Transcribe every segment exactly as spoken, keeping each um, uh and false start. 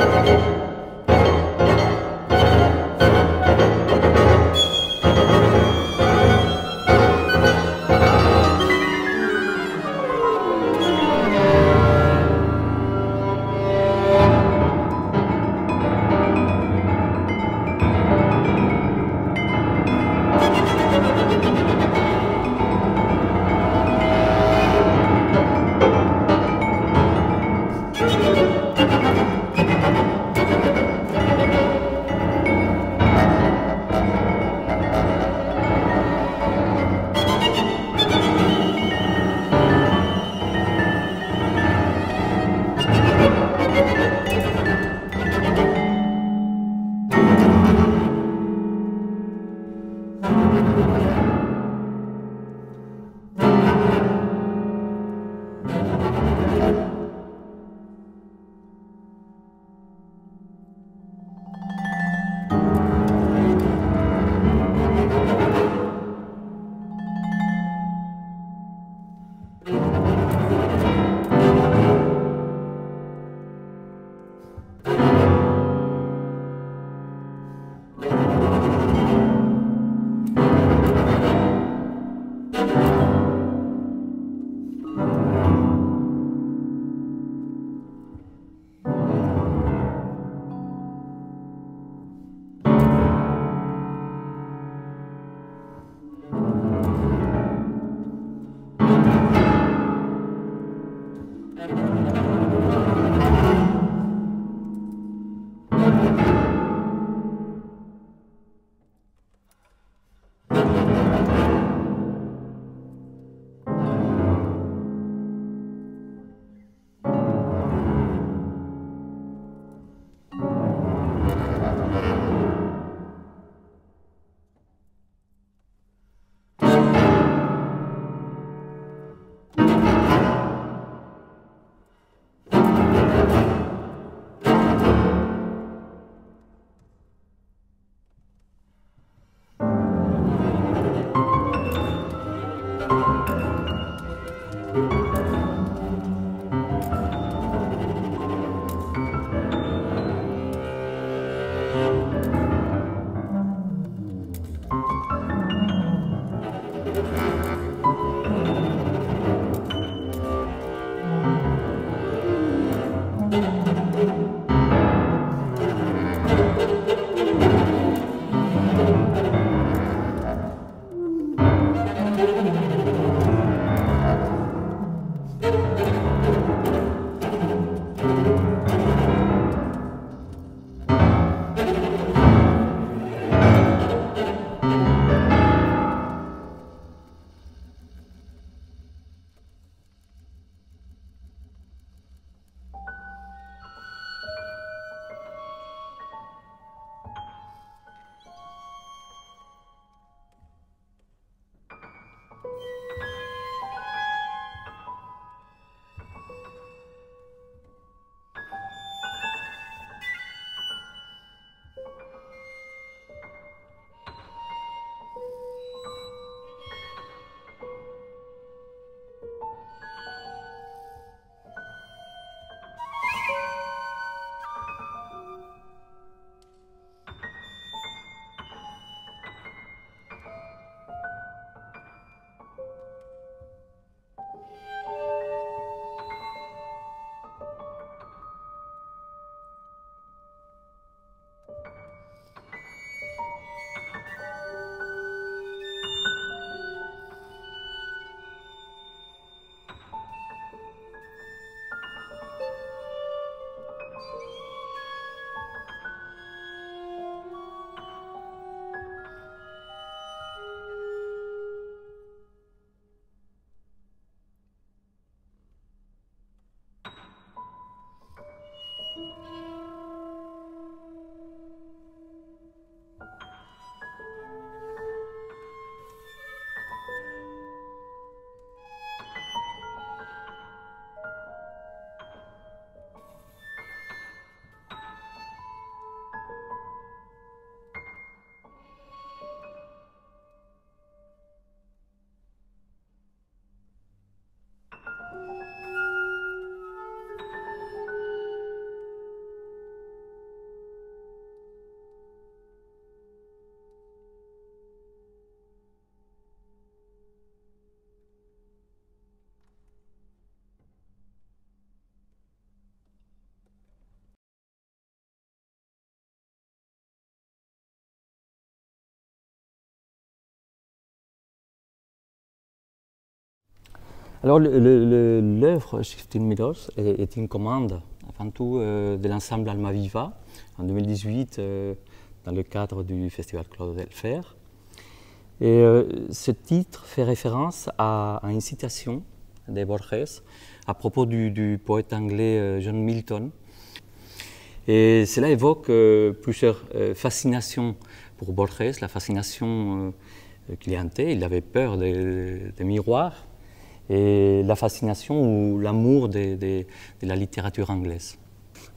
Thank you. Alors, l'œuvre Shifting Mirrors est, est une commande, avant tout, euh, de l'ensemble ALMAVIVA, en deux mille dix-huit, euh, dans le cadre du Festival Claude Delphère. Et euh, ce titre fait référence à, à une citation de Borges à propos du, du poète anglais euh, John Milton. Et cela évoque euh, plusieurs euh, fascinations pour Borges, la fascination euh, qu'il hantait, il avait peur des, des miroirs, et la fascination ou l'amour de, de, de la littérature anglaise.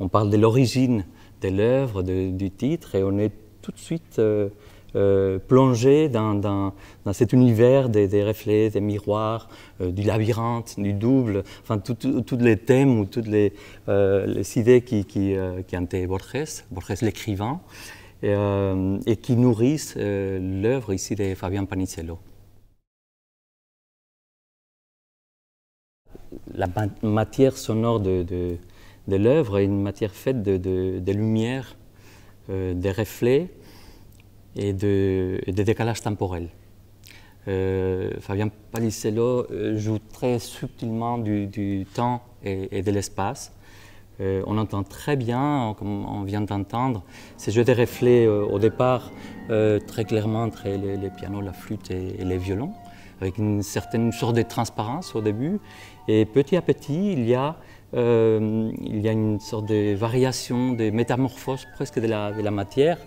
On parle de l'origine de l'œuvre, du titre, et on est tout de suite euh, euh, plongé dans, dans, dans cet univers des, des reflets, des miroirs, euh, du labyrinthe, du double, enfin tous les thèmes ou toutes les, euh, les idées qui, qui, euh, qui hantaient Borges, Borges l'écrivain, et, euh, et qui nourrissent euh, l'œuvre ici de Fabián Panisello. La matière sonore de, de, de l'œuvre est une matière faite de, de, de lumière, euh, des reflets et de, de décalages temporels. Euh, Fabián Panisello joue très subtilement du, du temps et, et de l'espace. Euh, on entend très bien, comme on vient d'entendre, ces jeux de reflets euh, au départ euh, très clairement entre les, les pianos, la flûte et, et les violons, avec une certaine sorte de transparence au début. Et petit à petit, il y a, euh, il y a une sorte de variation, de métamorphose presque de la, de la matière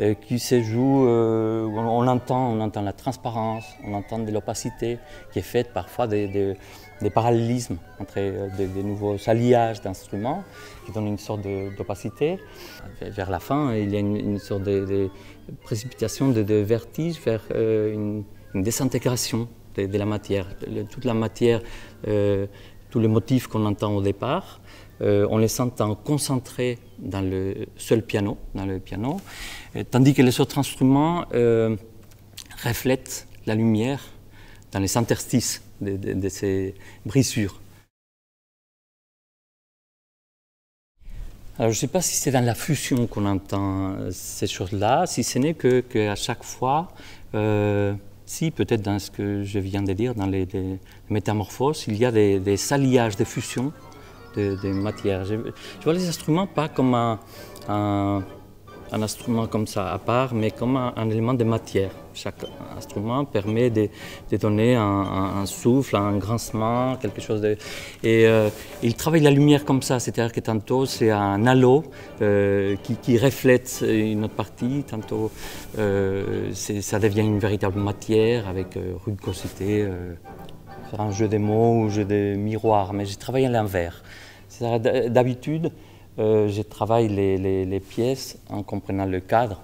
euh, qui se joue, euh, on, on, entend, on entend la transparence, on entend de l'opacité qui est faite parfois des, des, des parallélismes entre des, des nouveaux alliages d'instruments qui donnent une sorte d'opacité. Vers la fin, il y a une, une sorte de, de précipitation, de, de vertige vers euh, une, une désintégration de, de la matière. Le, toute la matière, euh, tous les motifs qu'on entend au départ, euh, on les entend concentrés dans le seul piano, dans le piano euh, tandis que les autres instruments euh, reflètent la lumière dans les interstices de, de, de ces brisures. Alors, je ne sais pas si c'est dans la fusion qu'on entend ces choses-là, si ce n'est que, que à chaque fois, euh, si, peut-être dans ce que je viens de dire, dans les, les métamorphoses, il y a des, des alliages, des fusions de, de matières. Je, je vois les instruments pas comme un, un, un instrument comme ça à part, mais comme un, un élément de matière. Chaque instrument permet de, de donner un, un, un souffle, un grincement, quelque chose de... Et euh, il travaille la lumière comme ça, c'est-à-dire que tantôt c'est un halo euh, qui, qui reflète une autre partie, tantôt euh, ça devient une véritable matière avec euh, rugosité, euh, faire un jeu de mots ou jeu de miroir, mais je travaille à l'inverse. D'habitude, euh, je travaille les, les, les pièces en comprenant le cadre,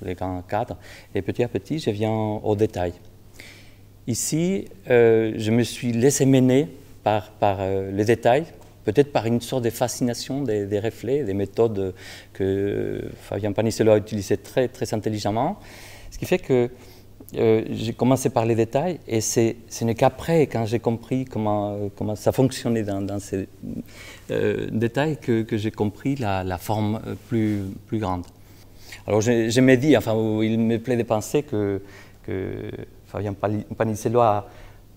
les grands cadres, et petit à petit, je viens au détail. Ici, euh, je me suis laissé mener par, par euh, les détails, peut-être par une sorte de fascination des, des reflets, des méthodes que Fabián Panisello a utilisées très, très intelligemment, ce qui fait que euh, j'ai commencé par les détails, et ce n'est qu'après, quand j'ai compris comment, comment ça fonctionnait dans, dans ces euh, détails, que, que j'ai compris la, la forme plus, plus grande. Alors je, je me dis, enfin, il me plaît de penser que, que Fabián Panisello a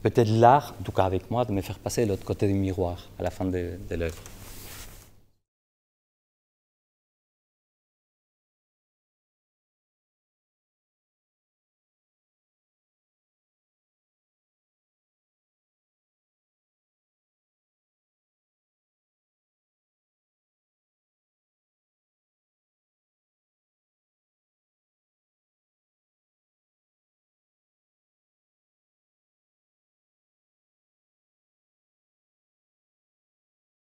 peut-être l'art, en tout cas avec moi, de me faire passer de l'autre côté du miroir à la fin de, de l'œuvre.